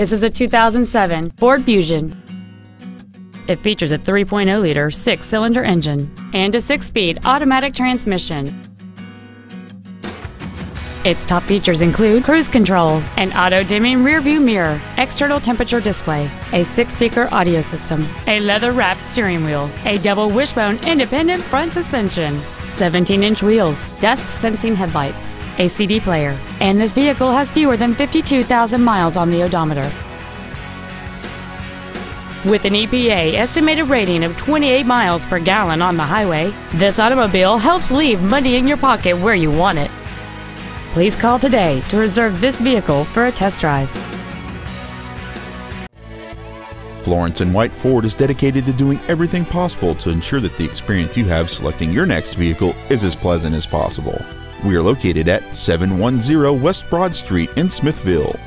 This is a 2007 Ford Fusion. It features a 3.0-liter six-cylinder engine and a six-speed automatic transmission. Its top features include cruise control, an auto-dimming rear-view mirror, external temperature display, a six-speaker audio system, a leather-wrapped steering wheel, a double wishbone independent front suspension, 17-inch wheels, dusk-sensing headlights, a CD player, and this vehicle has fewer than 52,000 miles on the odometer. With an EPA estimated rating of 28 miles per gallon on the highway, this automobile helps leave money in your pocket where you want it. Please call today to reserve this vehicle for a test drive. Florence and White Ford is dedicated to doing everything possible to ensure that the experience you have selecting your next vehicle is as pleasant as possible. We are located at 710 West Broad Street in Smithville.